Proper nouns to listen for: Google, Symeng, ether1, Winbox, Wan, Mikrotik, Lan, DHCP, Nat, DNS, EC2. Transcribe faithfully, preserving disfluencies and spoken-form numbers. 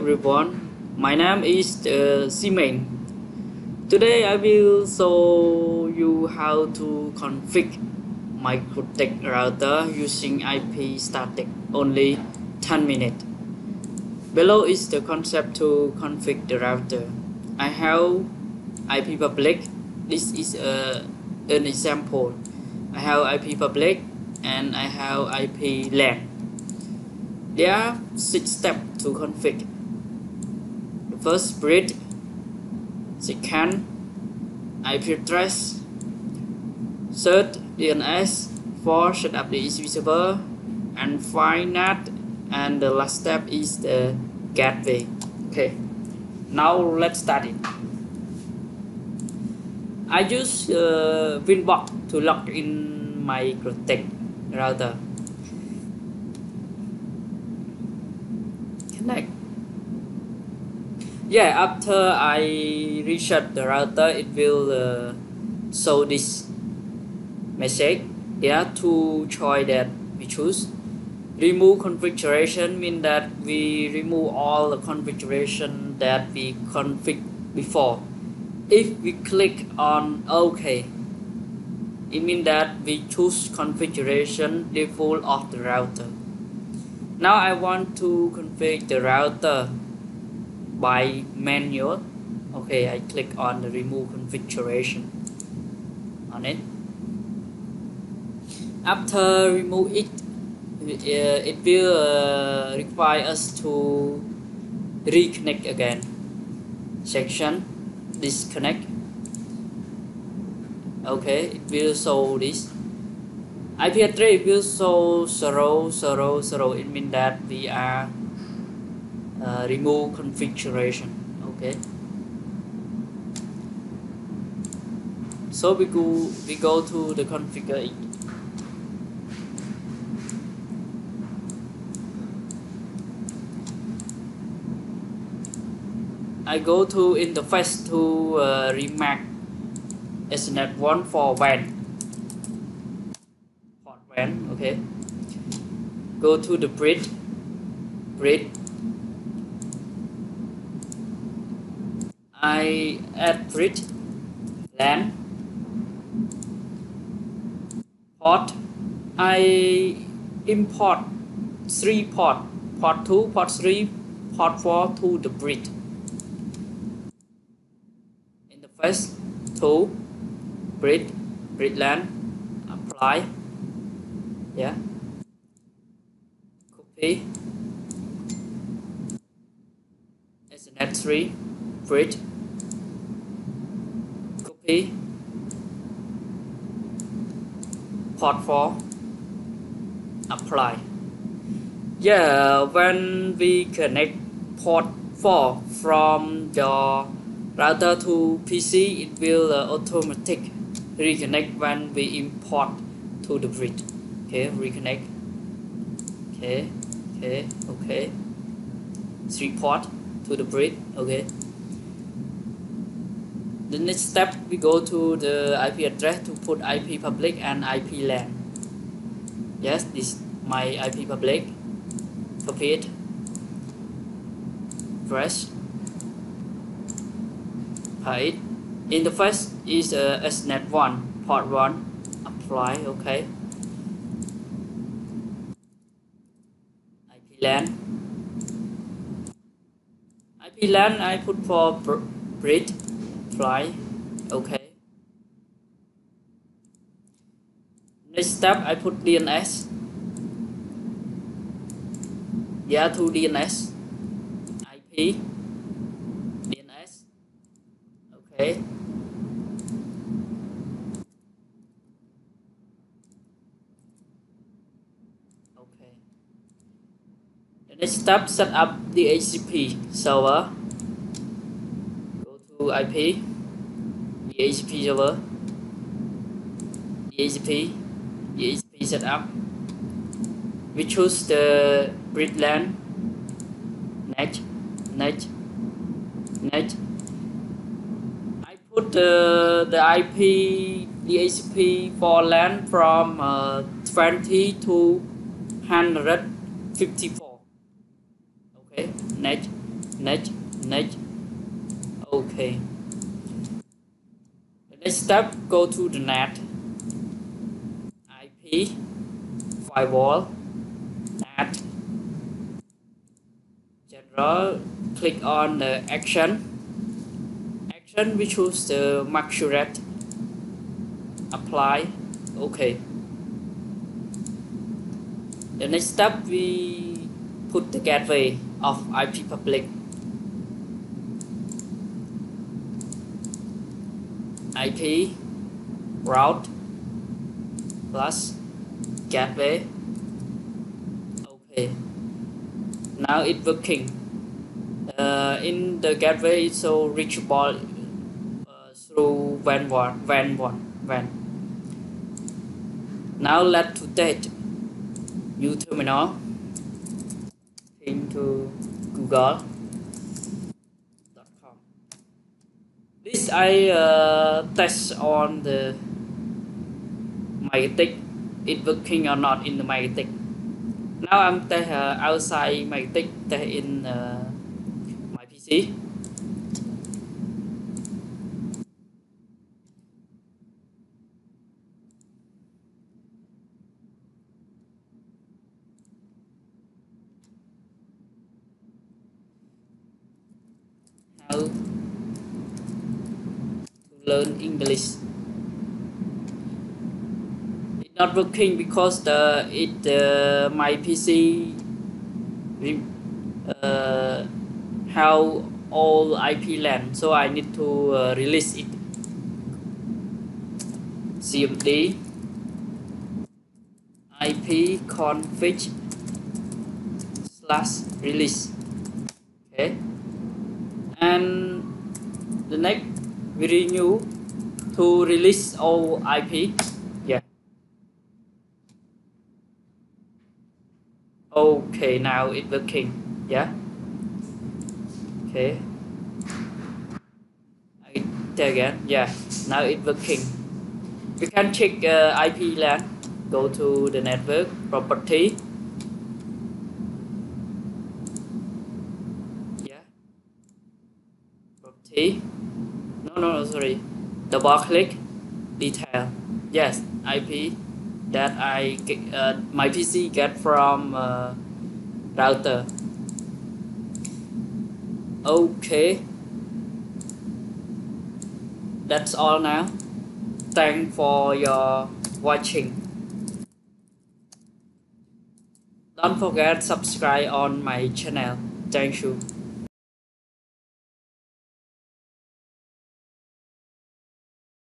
everyone, my name is uh, Symeng. Today I will show you how to configure Mikrotik router using I P static only ten minutes. Below is the concept to configure the router. I have I P public. This is a, an example. I have I P public and I have I P LAN. There are six steps to configure. The first, bridge. Second, I P address. Third, D N S. Fourth, set up the E C two server. And five, N A T. And the last step is the gateway. Okay, now let's start it. I use uh, Winbox to log in my Mikrotik router. Connect. Yeah, after I reset the router, it will uh, show this message. There are two choices that we choose. Remove configuration means that we remove all the configuration that we configured before. If we click on OK, it means that we choose configuration default of the router. Now I want to configure the router by manual. Okay, I click on the remove configuration on it. After remove it, uh, it will uh, require us to reconnect again. Section, disconnect. Okay, it will show this. I P address will show zero zero zero. It means that we are uh, remove configuration. Okay. So we go we go to the configure it. I go to interface to uh, remark Ethernet one for W A N. Okay, go to the bridge, bridge. I add bridge, LAN, port. I import three port, port two, port three, port four to the bridge. Interface to bridge, bridge LAN, apply. Yeah, copy Ethernet three, bridge, copy port four, apply. Yeah, when we connect port four from your router to P C, it will uh, automatically reconnect when we import to the bridge. Okay, reconnect. Okay, okay, okay. Three port to the bridge. Okay. The next step, we go to the I P address to put I P public and I P LAN. Yes, this is my I P public. Copy it. Press. Apply it. Interface is uh, Ethernet one, port one. Apply. Okay. LAN. I P LAN I put for bridge, fly. Okay. Next step, I put D N S. Yeah, to D N S. I P. D N S. Okay. Okay. Next step, set up the H C P server. Go to I P, the H C P server, the H C P, the H C P setup. We choose the bridge LAN, net, net, net. I put uh, the I P, the H C P for LAN from uh, twenty to one hundred fifty-four. Next, next, next. Okay. The next step, go to the net, I P, firewall, net, general. Click on the action. Action, we choose the Mikrotik. Apply. Okay. The next step, we put the gateway of I P public. I P route plus gateway. Okay. Now it's working. Uh, in the gateway, it's so reachable uh, through WAN one. Now let's test new terminal into google dot com. This I uh, test on the Mikrotik, it working or not in the Mikrotik. Now I'm test uh, outside Mikrotik, test in uh, my P C. How to learn English. It's not working because the it uh, my P C uh, how all I P LAN, so I need to uh, release it. C M D I P config slash release. Okay. And the next, we renew to release all I P. Yeah. Okay, now it's working. Yeah. Okay. I try again. Yeah. Now it's working. You can check uh, I P LAN. Go to the network property. No, no, no, sorry. Double click detail. Yes, I P that I get, uh, my P C get from uh, router. Okay. That's all now. Thanks for your watching. Don't forget subscribe on my channel. Thank you.